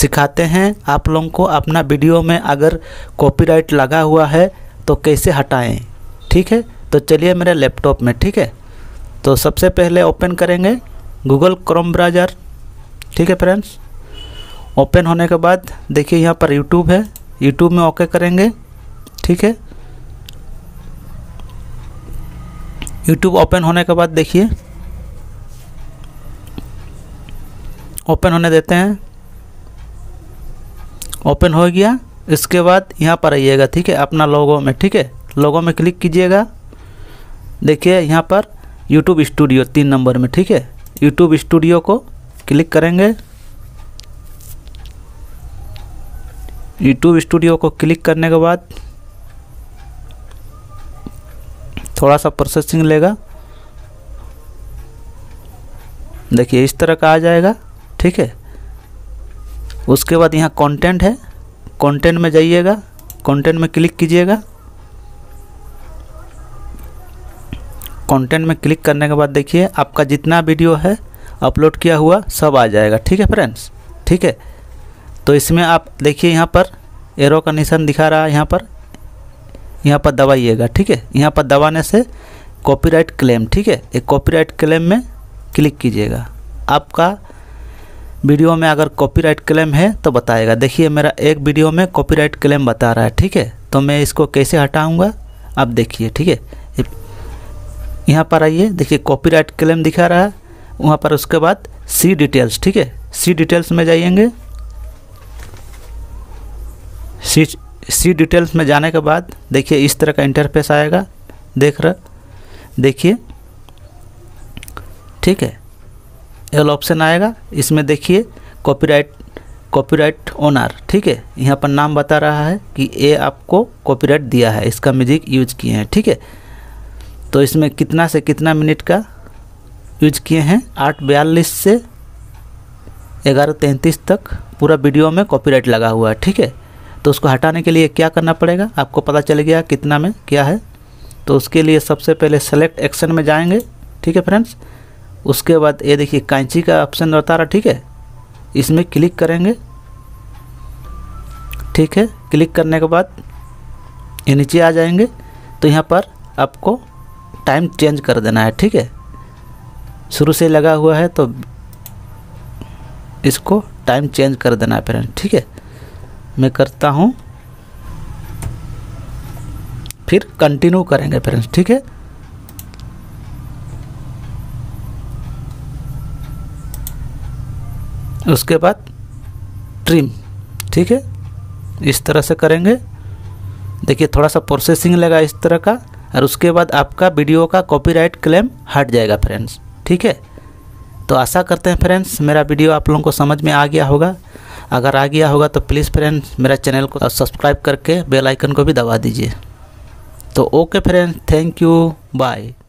सिखाते हैं आप लोगों को अपना वीडियो में अगर कॉपीराइट लगा हुआ है तो कैसे हटाएं। ठीक है, तो चलिए मेरे लैपटॉप में, ठीक है, तो सबसे पहले ओपन करेंगे गूगल क्रोम ब्राउज़र। ठीक है फ्रेंड्स, ओपन होने के बाद देखिए यहाँ पर यूट्यूब है, यूट्यूब में ओके करेंगे। ठीक है, यूट्यूब ओपन होने के बाद देखिए, ओपन होने देते हैं, ओपन हो गया। इसके बाद यहाँ पर आइएगा, ठीक है, अपना लोगो में, ठीक है, लोगो में क्लिक कीजिएगा। देखिए यहाँ पर YouTube स्टूडियो 3 नंबर में, ठीक है, YouTube स्टूडियो को क्लिक करेंगे। YouTube स्टूडियो को क्लिक करने के बाद थोड़ा सा प्रोसेसिंग लेगा। देखिए इस तरह का आ जाएगा। ठीक है, उसके बाद यहाँ कंटेंट है, कंटेंट में जाइएगा, कंटेंट में क्लिक कीजिएगा। कंटेंट में क्लिक करने के बाद देखिए आपका जितना वीडियो है अपलोड किया हुआ सब आ जाएगा। ठीक है फ्रेंड्स, ठीक है, तो इसमें आप देखिए यहाँ पर एरो का निशान दिखा रहा है, यहाँ पर दबाइएगा। ठीक है, यहाँ पर दबाने से कॉपीराइट क्लेम, ठीक है, एक कॉपीराइट क्लेम में क्लिक कीजिएगा। आपका वीडियो में अगर कॉपीराइट क्लेम है तो बताएगा। देखिए मेरा एक वीडियो में कॉपीराइट क्लेम बता रहा है। ठीक है, तो मैं इसको कैसे हटाऊंगा आप देखिए। ठीक है, यहाँ पर आइए, देखिए कॉपीराइट क्लेम दिखा रहा है वहाँ पर। उसके बाद सी डिटेल्स, ठीक है, सी डिटेल्स में जाइएंगे। सी डिटेल्स में जाने के बाद देखिए इस तरह का इंटरफेस आएगा, देखिए। ठीक है, एल ऑप्शन आएगा, इसमें देखिए कॉपीराइट ओनर। ठीक है, यहाँ पर नाम बता रहा है कि ये आपको कॉपीराइट दिया है, इसका म्यूजिक यूज किए हैं। ठीक है, तो इसमें कितना से कितना मिनट का यूज किए हैं, 8:42 से 11:33 तक पूरा वीडियो में कॉपीराइट लगा हुआ है। ठीक है, तो उसको हटाने के लिए क्या करना पड़ेगा आपको पता चल गया कितना में क्या है, तो उसके लिए सबसे पहले सेलेक्ट एक्शन में जाएंगे। ठीक है फ्रेंड्स, उसके बाद ये देखिए कैंची का ऑप्शन बता रहा, ठीक है, इसमें क्लिक करेंगे। ठीक है, क्लिक करने के बाद ये नीचे आ जाएंगे, तो यहाँ पर आपको टाइम चेंज कर देना है। ठीक है, शुरू से लगा हुआ है तो इसको टाइम चेंज कर देना है फ्रेंड। ठीक है, मैं करता हूँ, फिर कंटिन्यू करेंगे फ्रेंड्स। ठीक है, उसके बाद ट्रिम, ठीक है, इस तरह से करेंगे। देखिए थोड़ा सा प्रोसेसिंग लगा इस तरह का, और उसके बाद आपका वीडियो का कॉपीराइट क्लेम हट जाएगा फ्रेंड्स। ठीक है, तो आशा करते हैं फ्रेंड्स मेरा वीडियो आप लोगों को समझ में आ गया होगा। अगर आ गया होगा तो प्लीज़ फ्रेंड्स मेरा चैनल को सब्सक्राइब करके बेल आइकन को भी दबा दीजिए। तो okay friends, thank you, bye.